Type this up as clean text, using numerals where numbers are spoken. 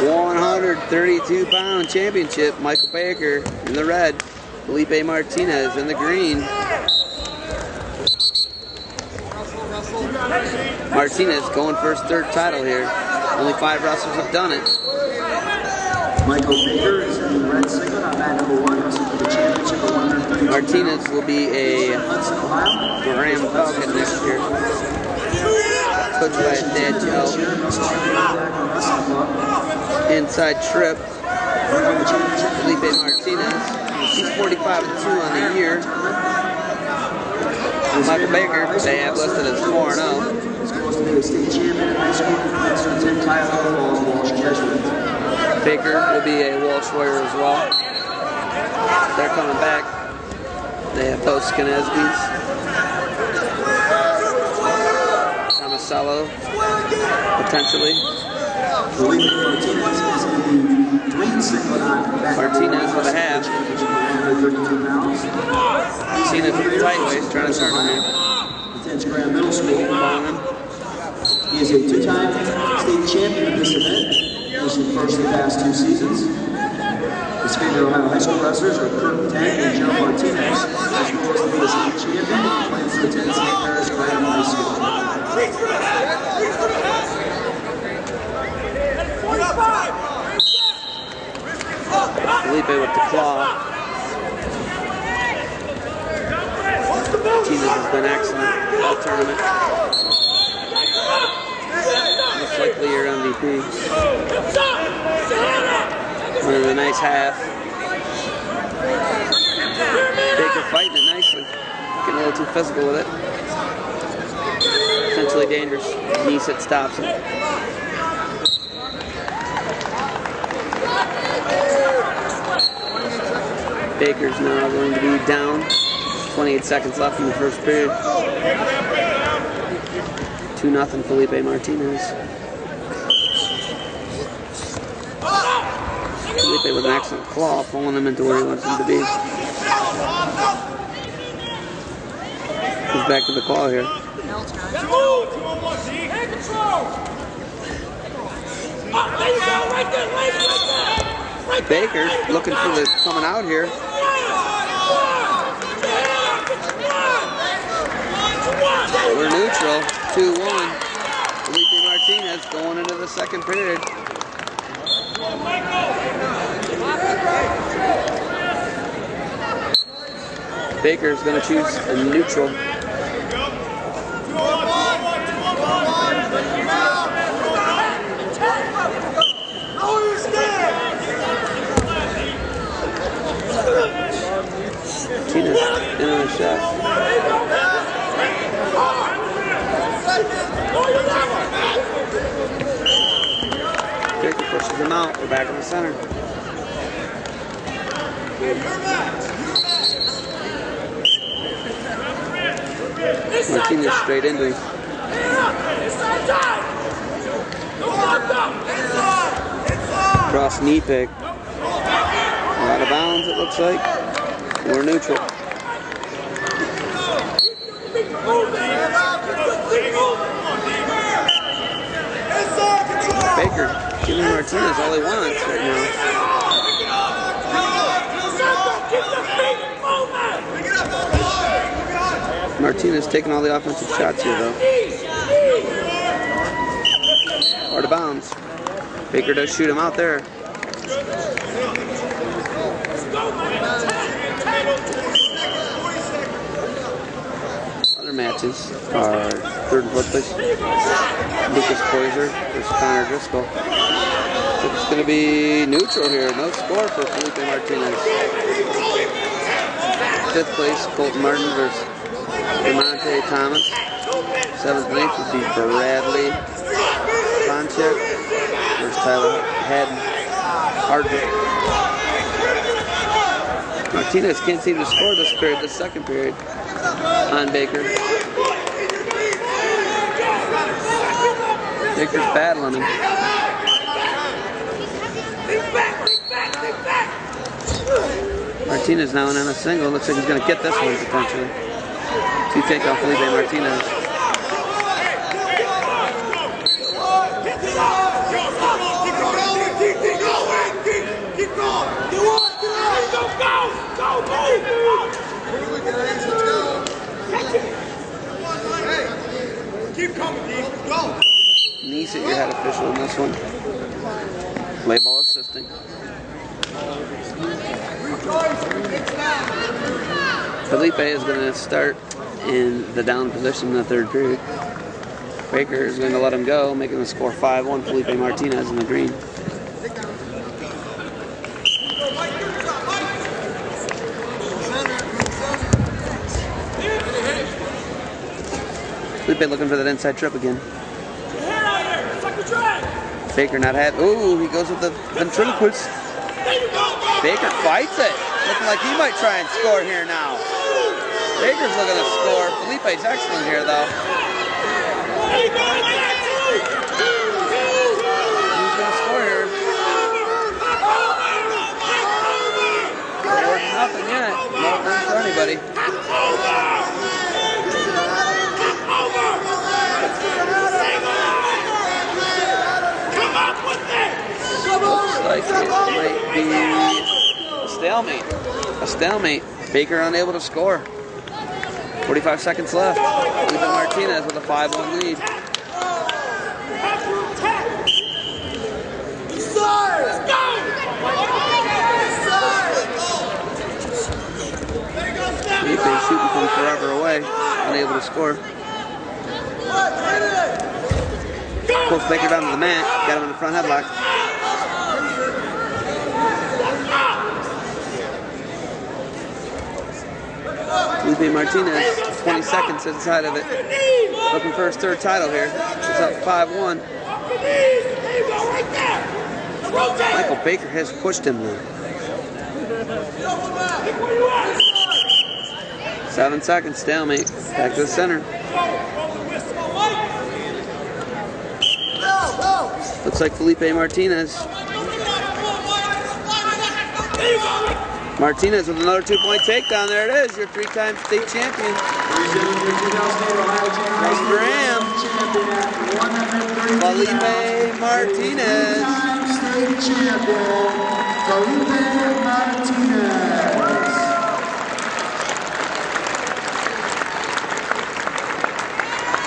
132-pound championship. Michael Baker in the red, Felipe Martinez in the green. Martinez going for his third title here. Only 5 wrestlers have done it. Michael Baker is in the red singlet on mat number 1, wrestling for the championship at 132. Martinez will be a Graham Falcon next year. Coached by his dad, Joe. Inside trip. Felipe Martinez. He's 45-2 on the year. Michael Baker, they have listed as 4-0. State chairman of high school professors and Tyler Haddon, Walsh Warrior. Baker will be a Walsh Warrior as well. They're coming back. They have both Skinezbys. Tomasello, potentially. Martinez with a half. Martinez with a tight waist, trying to turn on him. He is a two-time state champion of this event, which is first in the past 2 seasons. His favorite Ohio high school wrestlers are Kirk Tank and Joe Martinez, as well as the state champion who plans to attend St. Paris Graham High School. Felipe with the claw. Martinez has been excellent all tournament. Most likely your MVP. One of the nice half. Baker fighting it nicely. Getting a little too physical with it. Potentially dangerous. Nice, it stops him. Baker's now going to be down. 28 seconds left in the first period. 2-0 Felipe Martinez. Felipe with an excellent claw, pulling him into where he wants him to be. He's back to the claw here. Baker looking for the coming out here. We're neutral. 2-1. Felipe Martinez going into the second period. Baker's going to choose a neutral. Martinez in on the shot. Baker pushes him out. We're back in the center. Martinez straight into him. Cross knee pick. Out of bounds, it looks like. We're neutral. Baker giving Martinez all he wants right now. Martinez taking all the offensive shots here, though. Out of bounds. Baker does shoot him out there. Matches are 3rd and 4th place. Lucas Poiser versus Connor Driscoll. So it's going to be neutral here. No score for Felipe Martinez. 5th place, Colton Martin versus Ramonte Thomas. 7th and 8th would be Bradley Fonchek versus Tyler Haddon. Martinez can't seem to score this period, the second period. On Baker. Baker's battling him. Martinez now in on a single. Looks like he's going to get this one potentially. 2 takeoff Felipe Martinez. Knees at your head official in this one. Play ball assisting. Felipe is going to start in the down position in the third period. Baker is going to let him go, making the score 5-1. Felipe Martinez in the green. Felipe looking for that inside trip again. Baker not had. Ooh, he goes with the ventriloquist. Baker fights it. Looking like he might try and score here now. Baker's looking to score. Felipe's excellent here, though. He's going to score here. Nothing yet. No offense for anybody. Looks like it might be a stalemate. A stalemate. Baker unable to score. 45 seconds left. Felipe Martinez with a 5-1 lead. Felipe shooting from forever away, unable to score. Pulls Baker down to the mat, got him in the front headlock. Felipe Martinez, 20 seconds inside of it, looking for his third title here. It's up 5-1. Michael Baker has pushed him though. 7 seconds, stalemate. Back to the center. Looks like Felipe Martinez. Martinez with another 2-point takedown. There it is, your 3-time state champion. Nice for him. Felipe Martinez.